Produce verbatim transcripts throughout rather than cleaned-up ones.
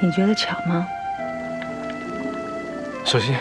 你觉得巧吗？小心。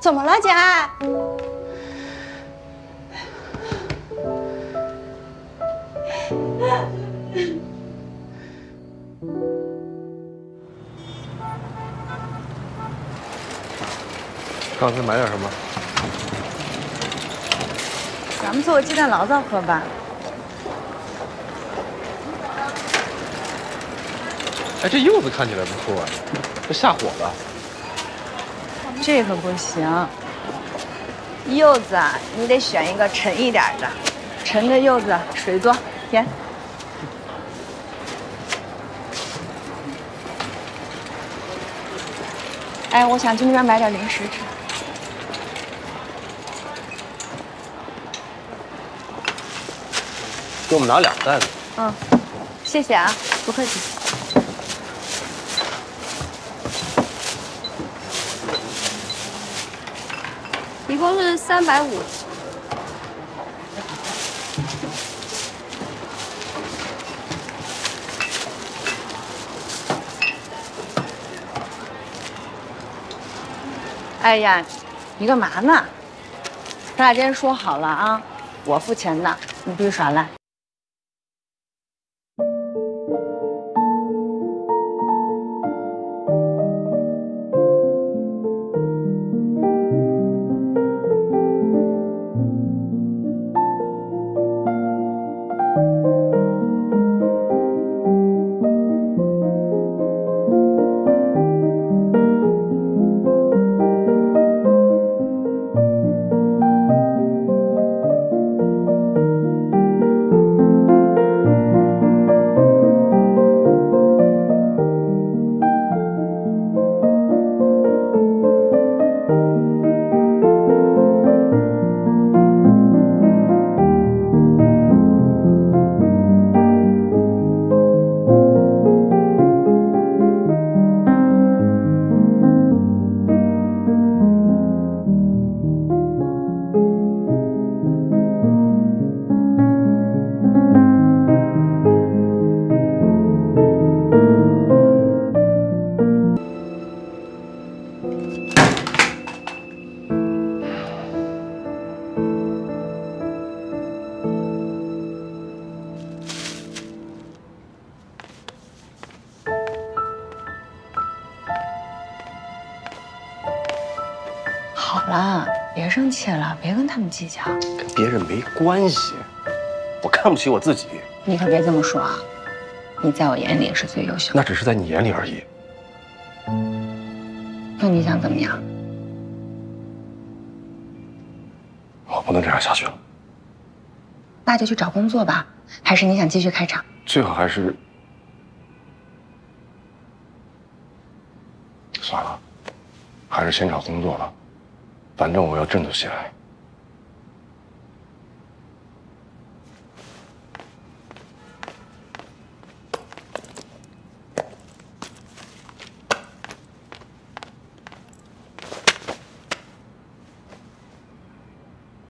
怎么了，姐爱？上次买点什么？咱们做个鸡蛋醪糟喝吧。哎，这柚子看起来不错啊，这下火了。 这可不行，柚子啊，你得选一个沉一点的，沉的柚子水多甜。哎，我想去那边买点零食吃。给我们拿两袋子。嗯，谢谢啊，不客气。 一共是三百五。哎呀，你干嘛呢？咱俩之前说好了啊，我付钱的，你不许耍赖。 别生气了，别跟他们计较，跟别人没关系。我看不起我自己，你可别这么说啊！你在我眼里是最优秀的，那只是在你眼里而已。那你想怎么样？我不能这样下去了。那就去找工作吧，还是你想继续开厂？最好还是算了，还是先找工作吧。 反正我要振作起来。